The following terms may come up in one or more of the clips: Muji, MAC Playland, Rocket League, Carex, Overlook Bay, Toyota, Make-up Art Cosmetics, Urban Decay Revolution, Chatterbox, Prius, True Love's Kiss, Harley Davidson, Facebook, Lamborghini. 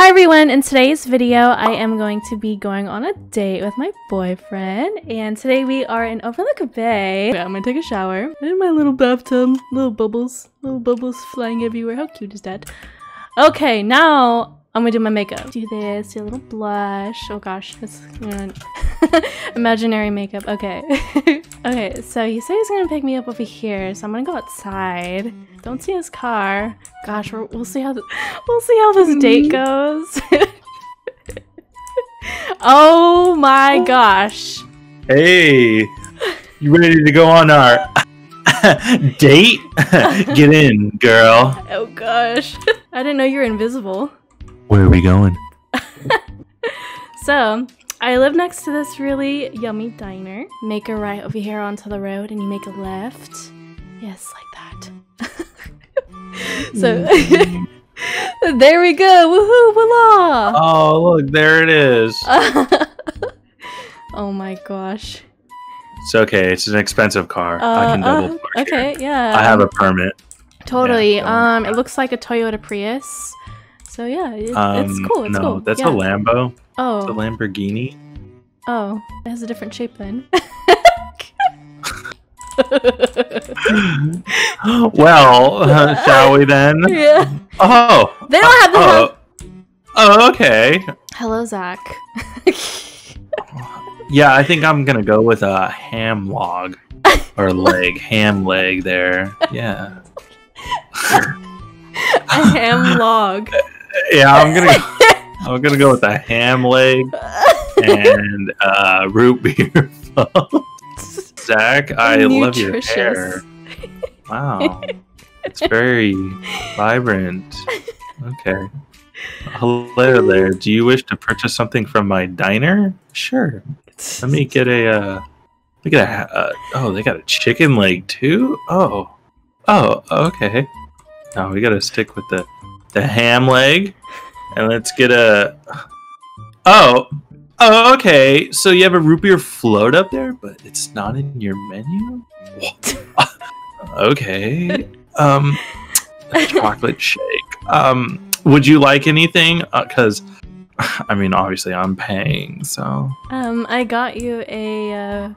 Hi everyone, in today's video I am going to be going on a date with my boyfriend, and today we are in Overlook Bay. I'm gonna take a shower. I'm in my little bathtub. Little bubbles flying everywhere. How cute is that? Okay, now I'm gonna do my makeup. Do this, do a little blush. Oh gosh, that's imaginary makeup. Okay. Okay, so he said he's gonna pick me up over here, so I'm gonna go outside. Don't see his car. Gosh, we'll see how this date goes. Oh my gosh. Hey, you ready to go on our date? Get in, girl. Oh gosh, I didn't know you were invisible. Where are we going? So, I live next to this really yummy diner. Make a right over here onto the road and you make a left. Yes, like that. So, there we go. Woohoo, voila! Oh, look, there it is. Oh my gosh. It's okay. It's an expensive car. I can double park okay, here. Yeah. I have a permit. Totally. Yeah, it looks like a Toyota Prius. So yeah, it's cool. It's cool. That's a Lambo. Oh. It's a Lamborghini. Oh, it has a different shape then. Well, shall we then? Yeah. Oh. They don't have the Oh, okay. Hello, Zach. Yeah, I think I'm gonna go with a ham log or leg, ham leg there. Yeah. A ham log. Yeah, I'm gonna go with a ham leg and root beer. Zach, I love your hair. Wow, it's very vibrant. Okay, hello there. Do you wish to purchase something from my diner? Sure. Let me get a. Oh, they got a chicken leg too. Oh. Oh. Okay. No, we gotta stick with the ham leg, and let's get a. Oh, okay. So you have a root beer float up there, but it's not in your menu. What? Okay. A chocolate shake. Would you like anything? Because, I mean, obviously I'm paying, so. I got you a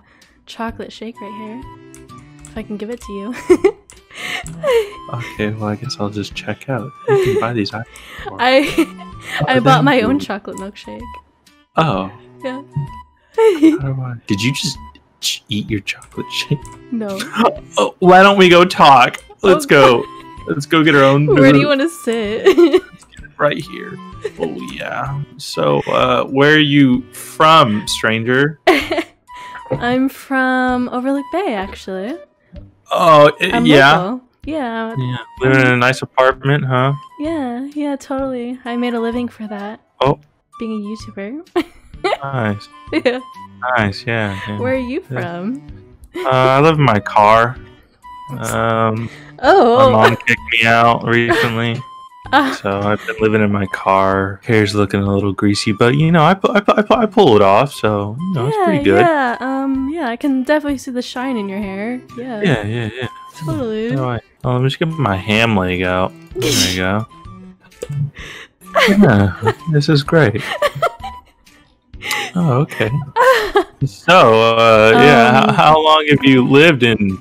chocolate shake right here. If I can give it to you. Okay, well I guess I'll just check out. You can buy these. I bought my own chocolate milkshake. Oh. Yeah. Did you just eat your chocolate shake? No. Oh, why don't we go talk? Let's go. Let's go get our own. Where do you want to sit? Right here. Oh yeah. So, where are you from, stranger? I'm from Overlook Bay, actually. Oh, yeah. Living in a nice apartment, huh? Yeah, totally. I made a living for that. Oh. Being a YouTuber. Nice. Yeah. Nice, yeah. Where are you from? I live in my car. Oh. My mom kicked me out recently. So I've been living in my car. Hair's looking a little greasy, but you know, I pull it off, so you know, it's pretty good. Yeah, yeah, I can definitely see the shine in your hair. Yeah. Yeah. Totally. All right. Oh, let me just get my ham leg out. There you go. Yeah, this is great. Oh, okay. So, yeah, how long have you lived in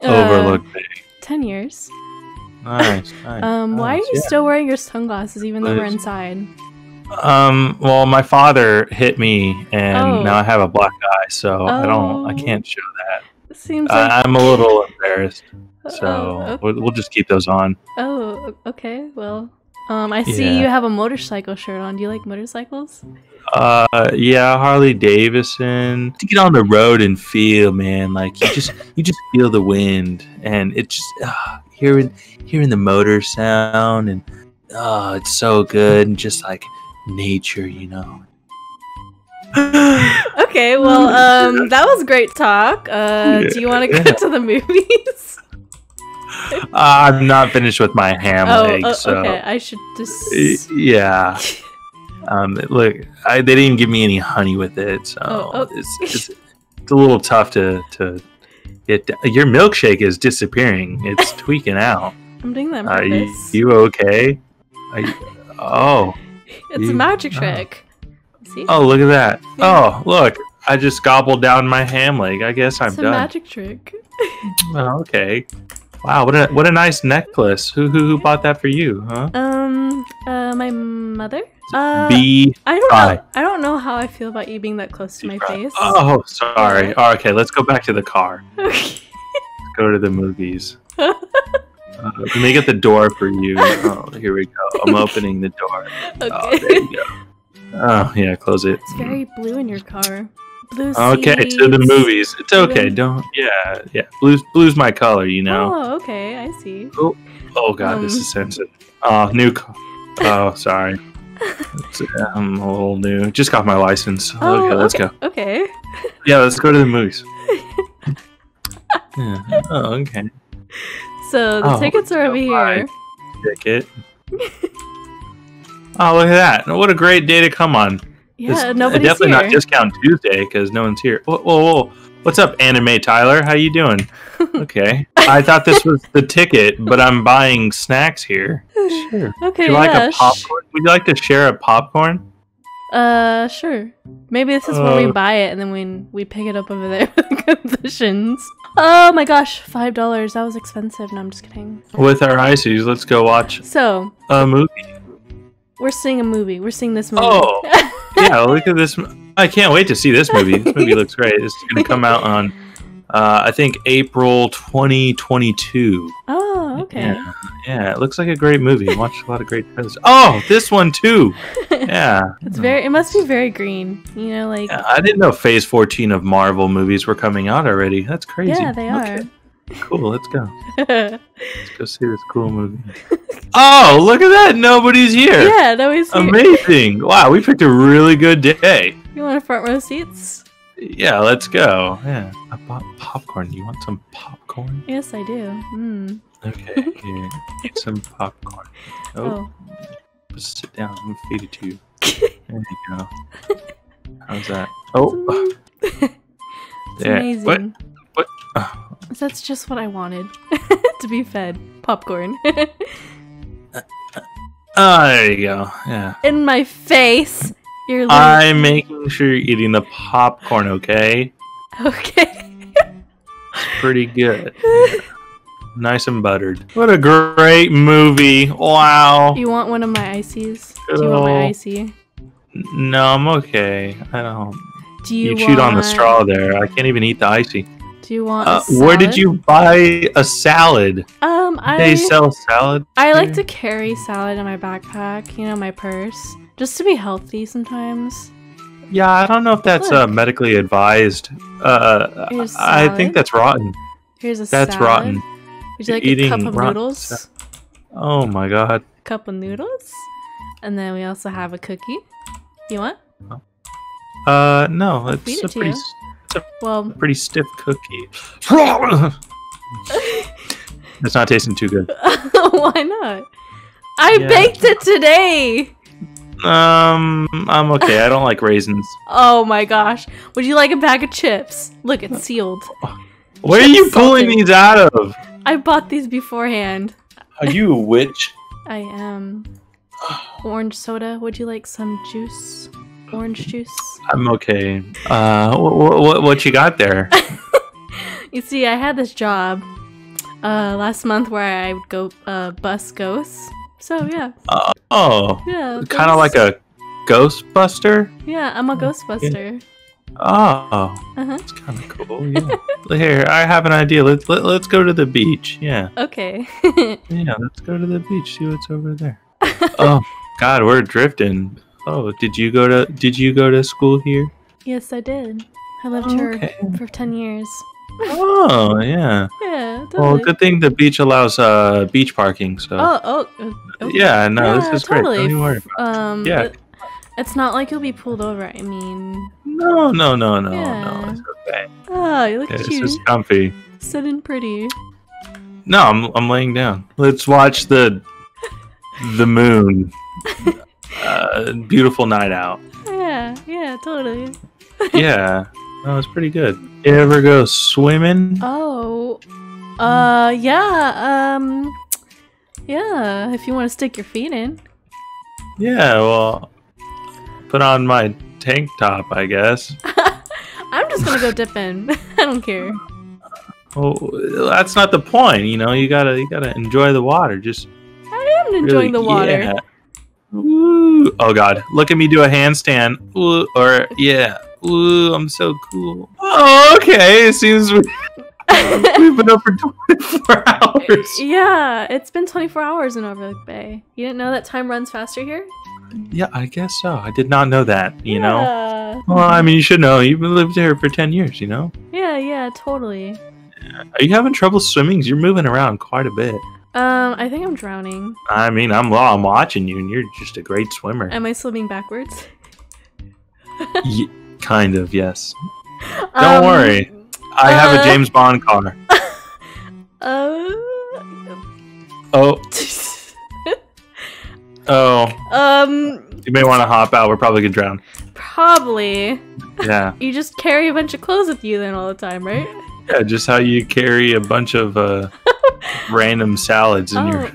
Overlook Bay? 10 years. Nice. Why are you still wearing your sunglasses even though we're inside? Well, my father hit me, and now I have a black eye, so I can't show that. Seems like I'm a little embarrassed, so we'll just keep those on. Oh, okay. Well, I see you have a motorcycle shirt on. Do you like motorcycles? Yeah, Harley Davidson. To get on the road and feel, man, like you just feel the wind, and it just. Hearing the motor sound, and oh, it's so good, and just like nature, you know. Okay, well, that was great talk. Do you want to go to the movies? I'm not finished with my ham leg, so okay, I should just. Yeah. Look, they didn't give me any honey with it, so it's a little tough to. Your milkshake is disappearing. It's tweaking out. I'm doing that on purpose. You okay? Oh, It's a magic trick. See? Oh, look at that. Yeah. Oh, look. I just gobbled down my ham leg. I guess I'm done. It's a magic trick. Oh, okay. Wow, what a nice necklace. Who bought that for you, huh? My mother. I don't know how I feel about you being that close to my face. Oh, sorry. Oh, okay, let's go back to the car. Okay. Let's go to the movies. Let me get the door for you. Oh, here we go. I'm opening the door. Okay. Oh, there you go. Oh, yeah, close it. It's very blue in your car. Blue seats. To the movies. It's okay. Don't. Yeah, yeah. Blue's my color, you know. Oh, okay. I see. Oh, oh God, this is sensitive. Oh, oh, sorry. I'm a little new. Just got my license. Oh, okay, let's go. Okay. Yeah, let's go to the movies. Yeah. Oh, okay. So the tickets are over here. Ticket. Oh, look at that. What a great day to come on. Yeah, nobody's definitely here. Not Discount Tuesday because no one's here. Whoa, whoa, whoa. What's up, Anime Tyler? How you doing? Okay. I thought this was the ticket, but I'm buying snacks here. Sure. Okay, like a popcorn? Would you like to share a popcorn? Sure. Maybe this is where we buy it and then we pick it up over there with the concessions. Oh my gosh, $5. That was expensive. No, I'm just kidding. With our ICs, let's go watch a movie. We're seeing a movie. We're seeing this movie. Oh, yeah, look at this. I can't wait to see this movie. This movie looks great. It's going to come out on, I think, April 2022. Oh, okay. Yeah. Yeah, it looks like a great movie. Watched a lot of great trailers. Oh, this one, too. Yeah. It must be very green. You know, like. Yeah, I didn't know Phase 14 of Marvel movies were coming out already. That's crazy. Yeah, they are. Okay. Cool, let's go. Let's go see this cool movie. Oh, look at that! Nobody's here! Yeah, nobody's here. Amazing! Wow, we picked a really good day. You want a front row seats? Yeah, let's go. Yeah, I bought popcorn. Do you want some popcorn? Yes, I do. Mm. Okay, here. Get some popcorn. Oh. Just sit down. I'm gonna feed it to you. There you go. How's that? Oh. It's amazing. What? That's just what I wanted. To be fed. Popcorn. There you go. Yeah. In my face. You're literally... I'm making sure you're eating the popcorn, okay? Okay. It's pretty good. Yeah. Nice and buttered. What a great movie. Wow. You want one of my ICs? Do you want my IC? No, I'm okay. I don't. Do you chewed on the straw there. I can't even eat the IC. Do you want a salad? Where did you buy a salad? They sell salad. I like to carry salad in my backpack, you know, my purse, just to be healthy sometimes. Yeah, I don't know if that's medically advised. I think that's rotten. Here's a salad. That's rotten. Would you like a cup of noodles? Oh my god. A cup of noodles? And then we also have a cookie. You want? No, it's a pretty... Well, pretty stiff cookie. It's not tasting too good. Why not? I baked it today. I'm okay. I don't like raisins. Oh my gosh! Would you like a bag of chips? Look, it's sealed. Where are you pulling these out of? I bought these beforehand. Are you a witch? I am. Orange soda. Would you like some juice? Orange juice. I'm okay. What you got there? You see, I had this job last month where I would go bust ghosts. So yeah. Oh. Yeah. Kind of like a Ghostbuster. Yeah, I'm a Ghostbuster. Oh. That's kind of cool. Yeah. Here, I have an idea. Let's go to the beach. Yeah. Okay. Yeah, let's go to the beach. See what's over there. Oh God, we're drifting. Oh, did you go to school here? Yes, I did. I lived here for 10 years. Oh, yeah. Yeah. Totally. Well, good thing the beach allows beach parking, so. Okay. Yeah, no, yeah, this is great. Don't worry about it. Yeah. It's not like you'll be pulled over. I mean. No, no. It's okay. Oh, you look cute. This is comfy. Sitting pretty. No, I'm laying down. Let's watch the moon. Beautiful night out. Yeah, totally. Yeah, that was pretty good. You ever go swimming? Yeah, if you want to stick your feet in. Yeah, well, put on my tank top, I guess. I'm just gonna go dip in. I don't care. Oh, that's not the point, you know. You gotta enjoy the water. Just. I am enjoying the water. Yeah. Ooh. Oh God! Look at me do a handstand. Ooh, or yeah. Ooh, I'm so cool. Oh, okay. It seems we've been up for 24 hours. Yeah, it's been 24 hours in Overlook Bay. You didn't know that time runs faster here? Yeah, I guess so. I did not know that, you know? Well, I mean, you should know. You've lived here for 10 years, you know? Yeah, yeah, totally. Are you having trouble swimming? You're moving around quite a bit. I think I'm drowning. I mean, I'm watching you, and you're just a great swimmer. Am I swimming backwards? Yeah, kind of, yes. Don't worry. I have a James Bond car. Oh. Oh. You may want to hop out. We're probably gonna drown. Probably. Yeah. You just carry a bunch of clothes with you then all the time, right? Yeah, just how you carry a bunch of random salads in your.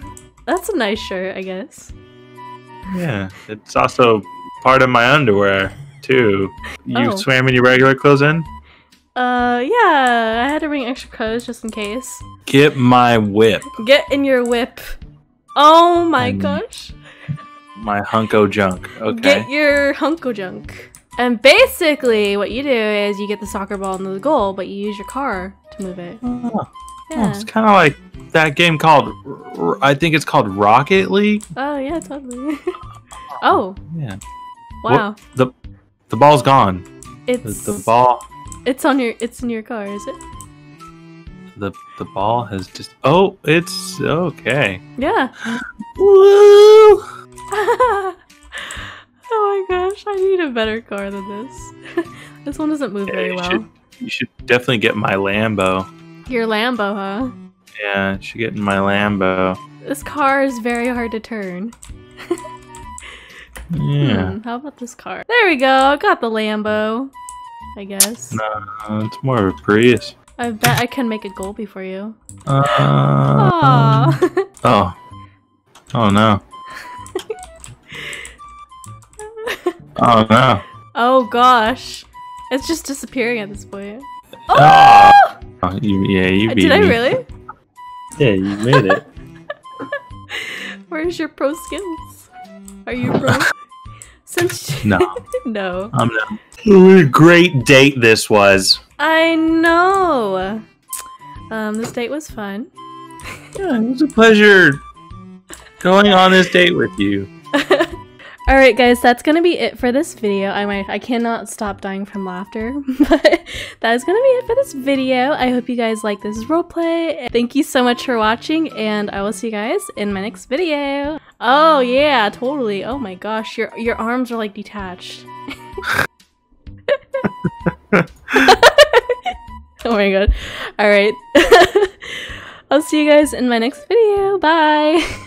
That's a nice shirt, I guess. Yeah, it's also part of my underwear too. You swam in your regular clothes in? Yeah, I had to bring extra clothes just in case. Get my whip. Get in your whip. Oh my gosh. My hunko junk. Okay. Get your hunko junk. And basically, what you do is you get the soccer ball into the goal, but you use your car to move it. Oh. Yeah. Oh, it's kind of like that game called, I think it's called Rocket League. Oh yeah, totally. Oh. Yeah. Wow. Well, the ball's gone. It's the ball. It's in your car, is it? The ball has just. Oh, it's okay. Yeah. Woo! Oh my gosh, I need a better car than this. This one doesn't move very well. You should definitely get my Lambo. Your Lambo, huh? Yeah, I should get in my Lambo. This car is very hard to turn. Yeah. How about this car? There we go. I got the Lambo. I guess. No, it's more of a Prius. I bet I can make a goalie for you. Oh. Oh no. Oh no. Oh gosh. It's just disappearing at this point. Oh! Oh yeah, you beat me. Did I really? Yeah, you made it. Where's your pro skills? Are you pro? No. No. I'm not. What a great date this was. I know. This date was fun. Yeah, it was a pleasure going on this date with you. Alright guys, that's going to be it for this video. I cannot stop dying from laughter, but that is going to be it for this video. I hope you guys like this roleplay. Thank you so much for watching, and I will see you guys in my next video. Oh yeah, totally. Oh my gosh, your arms are like detached. Oh my god. Alright. I'll see you guys in my next video. Bye!